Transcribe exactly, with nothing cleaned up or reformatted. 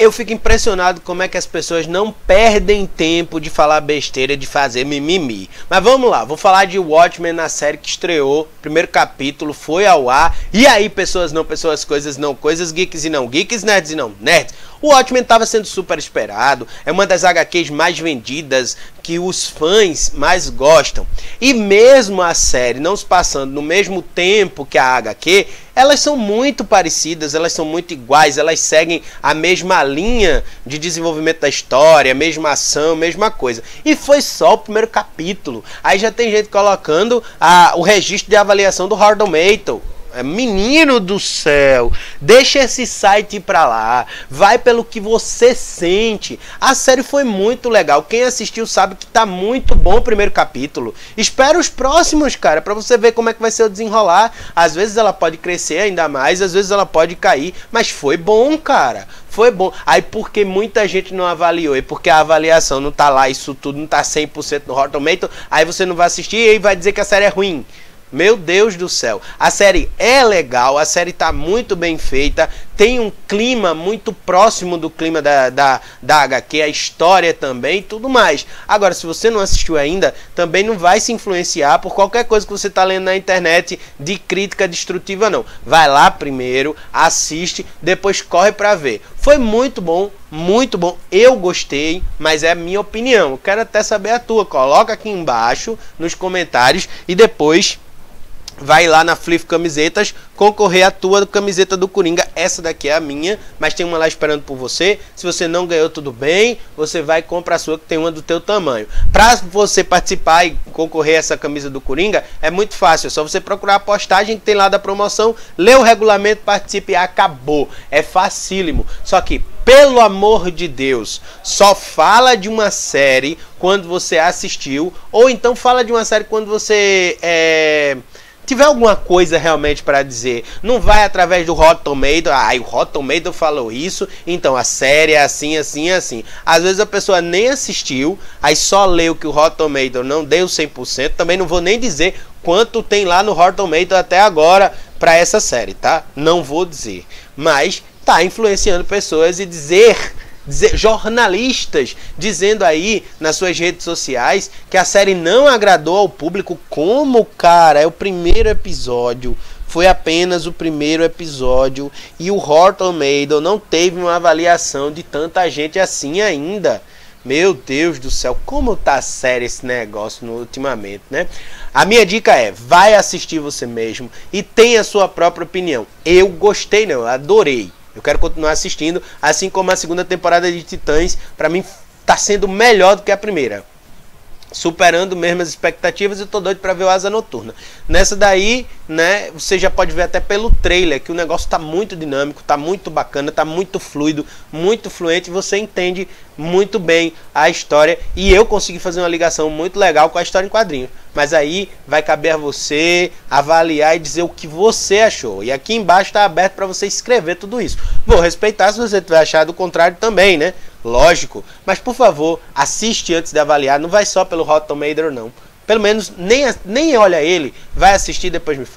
Eu fico impressionado como é que as pessoas não perdem tempo de falar besteira, de fazer mimimi. Mas vamos lá, vou falar de Watchmen, na série que estreou, primeiro capítulo, foi ao ar. E aí, pessoas não, pessoas, coisas não, coisas, geeks e não geeks, nerds e não nerds. O Watchmen estava sendo super esperado, é uma das agás quês mais vendidas, que os fãs mais gostam. E mesmo a série não se passando no mesmo tempo que a agá quê, elas são muito parecidas, elas são muito iguais, elas seguem a mesma linha de desenvolvimento da história, mesma ação, mesma coisa. E foi só o primeiro capítulo. Aí já tem gente colocando a, o registro de avaliação do Harold Maitland. Menino do céu, deixa esse site ir pra lá, vai pelo que você sente. A série foi muito legal, quem assistiu sabe que tá muito bom o primeiro capítulo. Espera os próximos, cara, pra você ver como é que vai ser o desenrolar. Às vezes ela pode crescer ainda mais, às vezes ela pode cair, mas foi bom, cara, foi bom. Aí porque muita gente não avaliou e porque a avaliação não tá lá, isso tudo não tá cem por cento no Rotten Tomatoes, aí você não vai assistir e vai dizer que a série é ruim. Meu Deus do céu, a série é legal, a série tá muito bem feita, tem um clima muito próximo do clima da, da, da agá quê, a história também e tudo mais. Agora, se você não assistiu ainda, também não vai se influenciar por qualquer coisa que você tá lendo na internet de crítica destrutiva, não. Vai lá primeiro, assiste, depois corre pra ver. Foi muito bom, muito bom, eu gostei, mas é a minha opinião. Eu quero até saber a tua, coloca aqui embaixo nos comentários e depois... vai lá na Fliff Camisetas concorrer à tua camiseta do Coringa. Essa daqui é a minha, mas tem uma lá esperando por você. Se você não ganhou, tudo bem, você vai e compra a sua, que tem uma do teu tamanho. Pra você participar e concorrer a essa camisa do Coringa, é muito fácil. É só você procurar a postagem que tem lá da promoção, lê o regulamento, participe e acabou. É facílimo. Só que, pelo amor de Deus, só fala de uma série quando você assistiu, ou então fala de uma série quando você... é... tiver alguma coisa realmente para dizer. Não vai através do Rotten Tomatoes, ah, o Rotten Tomatoes falou isso, então a série é assim, assim, assim. Às vezes a pessoa nem assistiu, aí só leu que o Rotten Tomatoes não deu cem por cento, também não vou nem dizer quanto tem lá no Rotten Tomatoes até agora para essa série, tá? Não vou dizer, mas tá influenciando pessoas e dizer... jornalistas dizendo aí nas suas redes sociais que a série não agradou ao público. Como, cara, é o primeiro episódio, foi apenas o primeiro episódio e o Horton Maidon não teve uma avaliação de tanta gente assim ainda. Meu Deus do céu, como tá sério esse negócio no, ultimamente, né? A minha dica é, vai assistir você mesmo e tenha a sua própria opinião. Eu gostei, não, eu adorei. Eu quero continuar assistindo, assim como a segunda temporada de Titãs, pra mim tá sendo melhor do que a primeira. Superando mesmo as expectativas, eu tô doido pra ver o Asa Noturna. Nessa daí, né, você já pode ver até pelo trailer, que o negócio tá muito dinâmico, tá muito bacana, tá muito fluido, muito fluente, você entende muito bem a história. E eu consegui fazer uma ligação muito legal com a história em quadrinhos. Mas aí vai caber a você avaliar e dizer o que você achou. E aqui embaixo tá aberto pra você escrever tudo isso. Vou respeitar se você tiver achado o contrário também, né? Lógico, mas por favor, assiste antes de avaliar, não vai só pelo Rotten Tomatoes não. Pelo menos, nem, nem olha ele, vai assistir e depois me fala.